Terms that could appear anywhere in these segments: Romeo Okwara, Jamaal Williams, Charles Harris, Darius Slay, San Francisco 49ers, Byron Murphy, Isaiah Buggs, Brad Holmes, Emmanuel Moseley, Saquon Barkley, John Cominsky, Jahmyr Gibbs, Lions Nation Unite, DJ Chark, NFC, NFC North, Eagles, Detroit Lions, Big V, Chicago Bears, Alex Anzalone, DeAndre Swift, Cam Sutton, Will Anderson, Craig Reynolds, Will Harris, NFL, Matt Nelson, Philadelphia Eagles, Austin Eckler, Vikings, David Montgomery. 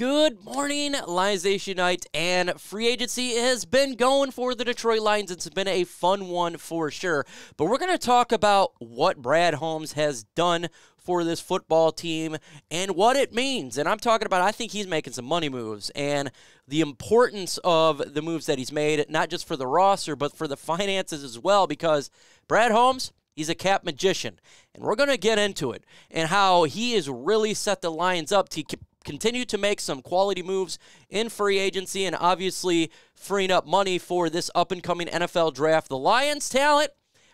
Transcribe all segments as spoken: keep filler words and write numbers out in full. Good morning, Lions Nation Unite, and free agency has been going for the Detroit Lions. It's been a fun one for sure, but we're going to talk about what Brad Holmes has done for this football team and what it means. And I'm talking about, I think he's making some money moves and the importance of the moves that he's made, not just for the roster, but for the finances as well, because Brad Holmes, he's a cap magician, and we're going to get into it and how he has really set the Lions up to continue to make some quality moves in free agency and obviously freeing up money for this up-and-coming N F L draft. The Lions' talent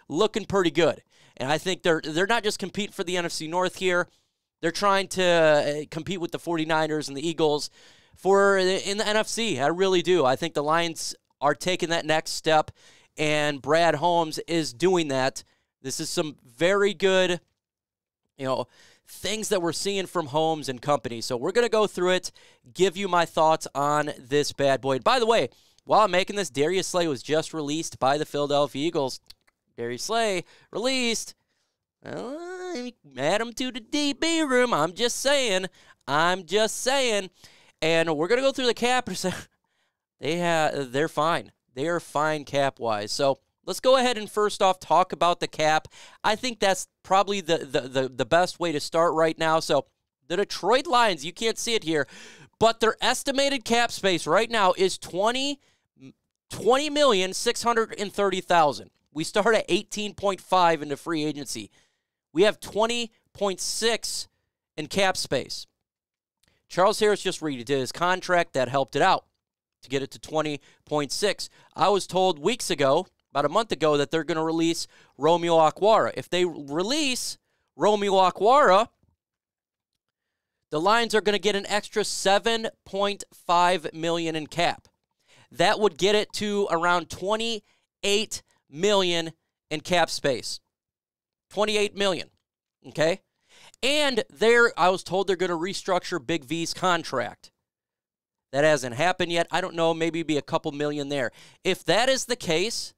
looking pretty good, and I think they're they're not just competing for the N F C North here. They're trying to compete with the forty-niners and the Eagles for in the N F C. I really do. I think the Lions are taking that next step, and Brad Holmes is doing that. This is some very good, you know, things that we're seeing from Holmes and company. So we're going to go through it, give you my thoughts on this bad boy. And by the way, while I'm making this, Darius Slay was just released by the Philadelphia Eagles. Darius Slay released. Uh, add him to the D B room. I'm just saying. I'm just saying. And we're going to go through the cap. They have, they're fine. They are fine cap-wise. So let's go ahead and first off talk about the cap. I think that's probably the, the, the, the best way to start right now. So the Detroit Lions, you can't see it here, but their estimated cap space right now is twenty million six hundred thirty thousand dollars. We start at eighteen point five into free agency. We have twenty point six in cap space. Charles Harris just redid his contract. That helped it out to get it to twenty point six. I was told weeks ago, about a month ago, that they're going to release Romeo Okwara. If they release Romeo Okwara, the Lions are going to get an extra seven point five million dollars in cap. That would get it to around twenty-eight million dollars in cap space. twenty-eight million dollars, okay? And there, I was told they're going to restructure Big V's contract. That hasn't happened yet. I don't know, maybe be a couple million there. If that is the case,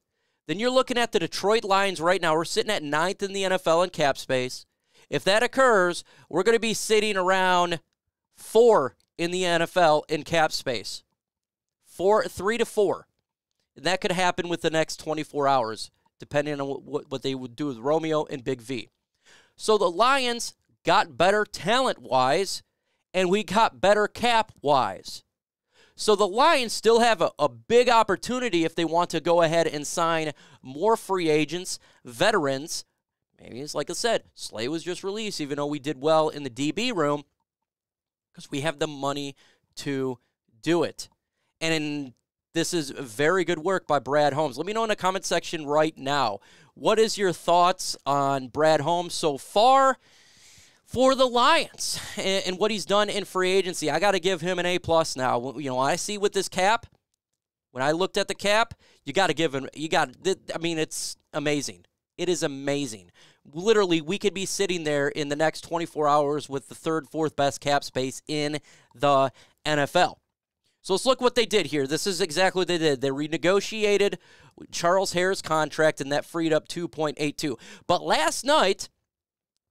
then you're looking at the Detroit Lions right now. We're sitting at ninth in the N F L in cap space. If that occurs, we're going to be sitting around four in the N F L in cap space. Four, three to four. And that could happen with the next twenty-four hours, depending on what, what they would do with Romeo and Big V. So the Lions got better talent-wise, and we got better cap-wise. So the Lions still have a, a big opportunity if they want to go ahead and sign more free agents, veterans. Maybe it's like I said, Slay was just released, even though we did well in the D B room, because we have the money to do it. And in, this is very good work by Brad Holmes. Let me know in the comment section right now, what is your thoughts on Brad Holmes so far for the Lions and, and what he's done in free agency? I got to give him an A plus now. You know, I see with this cap, when I looked at the cap, you got to give him, you got, I mean, it's amazing. It is amazing. Literally, we could be sitting there in the next twenty-four hours with the third, fourth best cap space in the N F L. So let's look what they did here. This is exactly what they did. They renegotiated Charles Harris' contract, and that freed up two point eight two. But last night,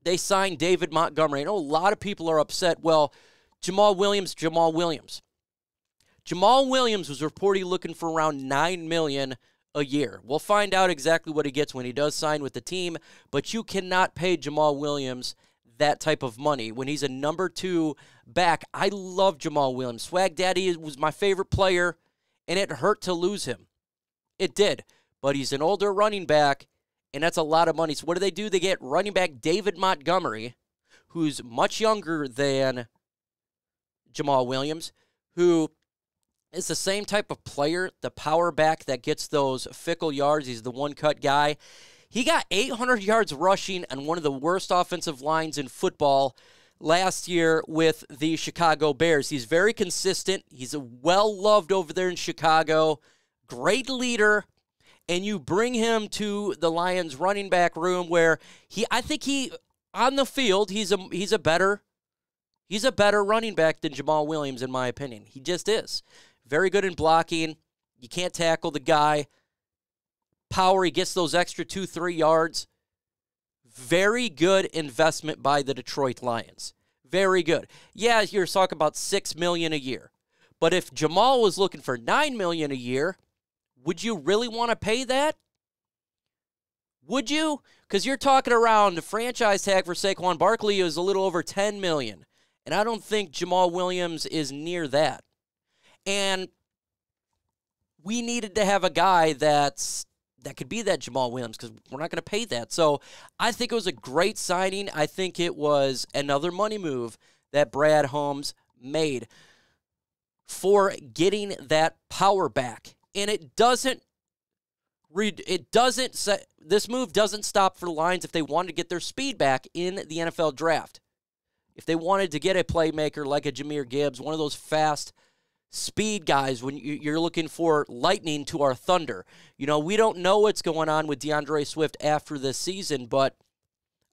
they signed David Montgomery. I know a lot of people are upset. Well, Jamaal Williams, Jamaal Williams. Jamaal Williams was reportedly looking for around nine million dollars a year. We'll find out exactly what he gets when he does sign with the team, but you cannot pay Jamaal Williams that type of money when he's a number two back. I love Jamaal Williams. Swag Daddy was my favorite player, and it hurt to lose him. It did, but he's an older running back, and that's a lot of money. So what do they do? They get running back David Montgomery, who's much younger than Jamaal Williams, who is the same type of player, the power back that gets those fickle yards. He's the one-cut guy. He got eight hundred yards rushing on one of the worst offensive lines in football last year with the Chicago Bears. He's very consistent. He's well-loved over there in Chicago. Great leader. And you bring him to the Lions running back room where he, I think he, on the field, he's a, he's a better, he's a better running back than Jamaal Williams, in my opinion. He just is. Very good in blocking. You can't tackle the guy. Power, he gets those extra two, three yards. Very good investment by the Detroit Lions. Very good. Yeah, you're talking about six million dollars a year. But if Jamaal was looking for nine million dollars a year, would you really want to pay that? Would you? Because you're talking around the franchise tag for Saquon Barkley is a little over ten million dollars. And I don't think Jamaal Williams is near that. And we needed to have a guy that's that could be that Jamaal Williams because we're not going to pay that. So I think it was a great signing. I think it was another money move that Brad Holmes made for getting that power back. And it doesn't read it doesn't set, this move doesn't stop for the Lions if they wanted to get their speed back in the N F L draft. If they wanted to get a playmaker like a Jahmyr Gibbs, one of those fast speed guys when you're looking for lightning to our thunder. You know, we don't know what's going on with DeAndre Swift after this season, but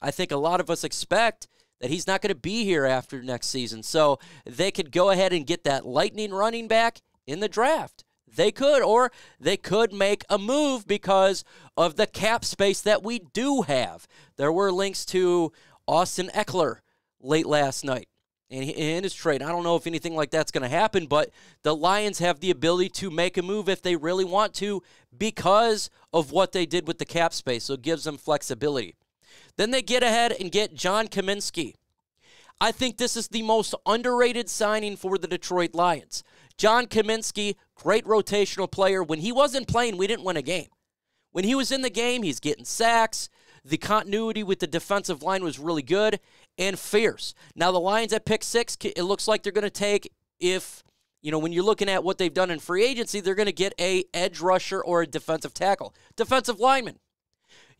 I think a lot of us expect that he's not going to be here after next season. So they could go ahead and get that lightning running back in the draft. They could, or they could make a move because of the cap space that we do have. There were links to Austin Eckler late last night in his trade. I don't know if anything like that's going to happen, but the Lions have the ability to make a move if they really want to because of what they did with the cap space, so it gives them flexibility. Then they get ahead and get John Cominsky. I think this is the most underrated signing for the Detroit Lions. John Cominsky, great rotational player. When he wasn't playing, we didn't win a game. When he was in the game, he's getting sacks. The continuity with the defensive line was really good and fierce. Now, the Lions at pick six, it looks like they're going to take, if, you know, when you're looking at what they've done in free agency, they're going to get a edge rusher or a defensive tackle. Defensive lineman.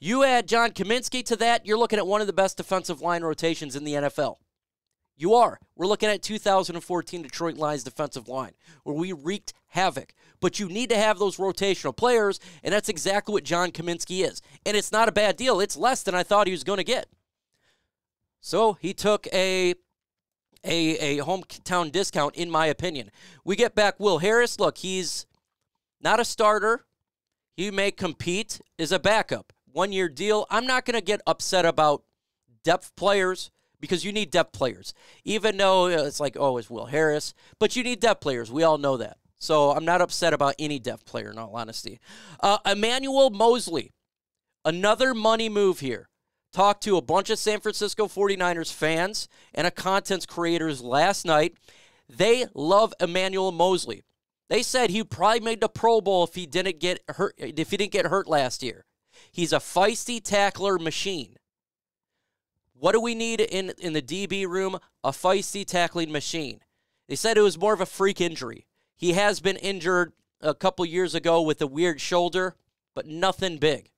You add John Cominsky to that, you're looking at one of the best defensive line rotations in the N F L. You are. We're looking at two thousand fourteen Detroit Lions defensive line, where we wreaked havoc. But you need to have those rotational players, and that's exactly what John Cominsky is. And it's not a bad deal. It's less than I thought he was going to get. So he took a, a, a hometown discount, in my opinion. We get back Will Harris. Look, he's not a starter. He may compete as a backup. One-year deal. I'm not going to get upset about depth players, because you need depth players, even though it's like, oh, it's Will Harris. But you need depth players. We all know that. So I'm not upset about any depth player, in all honesty. Uh, Emmanuel Moseley, another money move here. Talked to a bunch of San Francisco 49ers fans and a content creators last night. They love Emmanuel Moseley. They said he probably made the Pro Bowl if he didn't get hurt, if he didn't get hurt last year. He's a feisty tackler machine. What do we need in, in the D B room? A feisty tackling machine. They said it was more of a freak injury. He has been injured a couple years ago with a weird shoulder, but nothing big.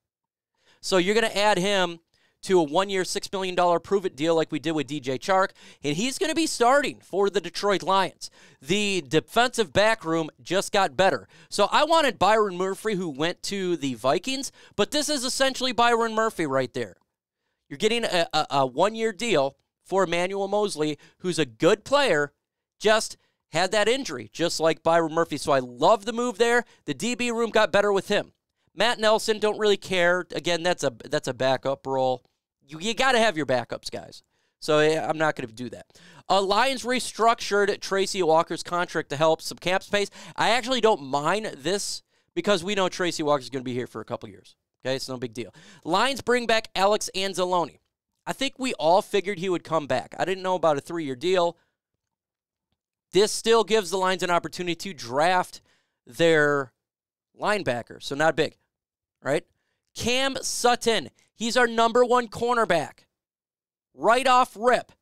So you're going to add him to a one-year, six million dollar prove-it deal like we did with D J Chark, and he's going to be starting for the Detroit Lions. The defensive back room just got better. So I wanted Byron Murphy, who went to the Vikings, but this is essentially Byron Murphy right there. You're getting a, a, a one-year deal for Emmanuel Moseley, who's a good player, just had that injury, just like Byron Murphy. So I love the move there. The D B room got better with him. Matt Nelson, don't really care. Again, that's a that's a backup role. You, you got to have your backups, guys. So yeah, I'm not going to do that. Uh, Lions restructured Tracy Walker's contract to help some cap space. I actually don't mind this because we know Tracy Walker's going to be here for a couple years. Okay, it's no big deal. Lions bring back Alex Anzalone. I think we all figured he would come back. I didn't know about a three-year deal. This still gives the Lions an opportunity to draft their linebacker, so not big, right? Cam Sutton, he's our number one cornerback. Right off rip.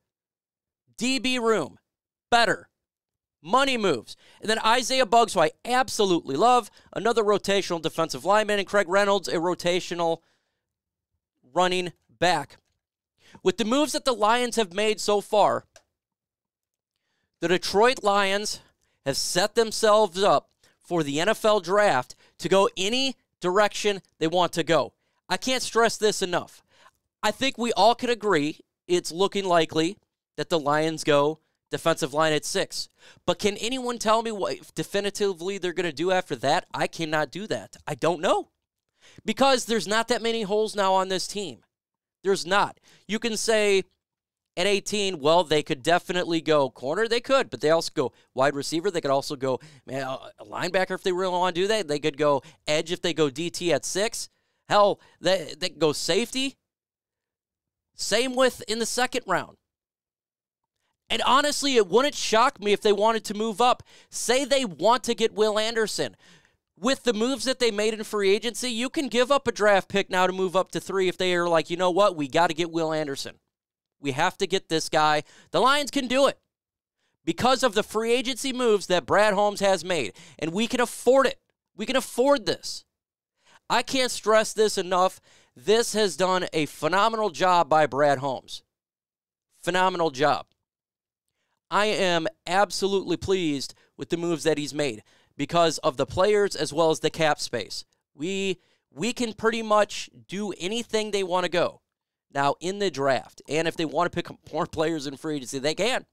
D B room, better. Money moves. And then Isaiah Buggs, who I absolutely love, another rotational defensive lineman, and Craig Reynolds, a rotational running back. With the moves that the Lions have made so far, the Detroit Lions have set themselves up for the N F L draft to go any direction they want to go. I can't stress this enough. I think we all can agree it's looking likely that the Lions go defensive line at six. But can anyone tell me what definitively they're going to do after that? I cannot do that. I don't know. Because there's not that many holes now on this team. There's not. You can say At eighteen, well, they could definitely go corner. They could, but they also go wide receiver. They could also go man, a linebacker if they really want to do that. They could go edge if they go D T at six. Hell, they, they could go safety. Same with in the second round. And honestly, it wouldn't shock me if they wanted to move up. Say they want to get Will Anderson. With the moves that they made in free agency, you can give up a draft pick now to move up to three if they are like, you know what, we got to get Will Anderson. We have to get this guy. The Lions can do it because of the free agency moves that Brad Holmes has made, and we can afford it. We can afford this. I can't stress this enough. This has done a phenomenal job by Brad Holmes. Phenomenal job. I am absolutely pleased with the moves that he's made because of the players as well as the cap space. We, we can pretty much do anything they want to go now in the draft. And if they want to pick up more players in free agency, they can.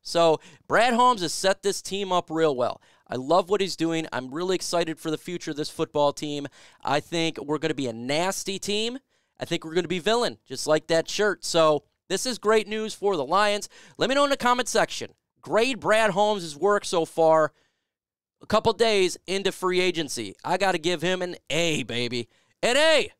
So Brad Holmes has set this team up real well. I love what he's doing. I'm really excited for the future of this football team. I think we're going to be a nasty team. I think we're going to be villain, just like that shirt. So this is great news for the Lions. Let me know in the comment section. Grade Brad Holmes' work so far. A couple days into free agency. I got to give him an A, baby. An A!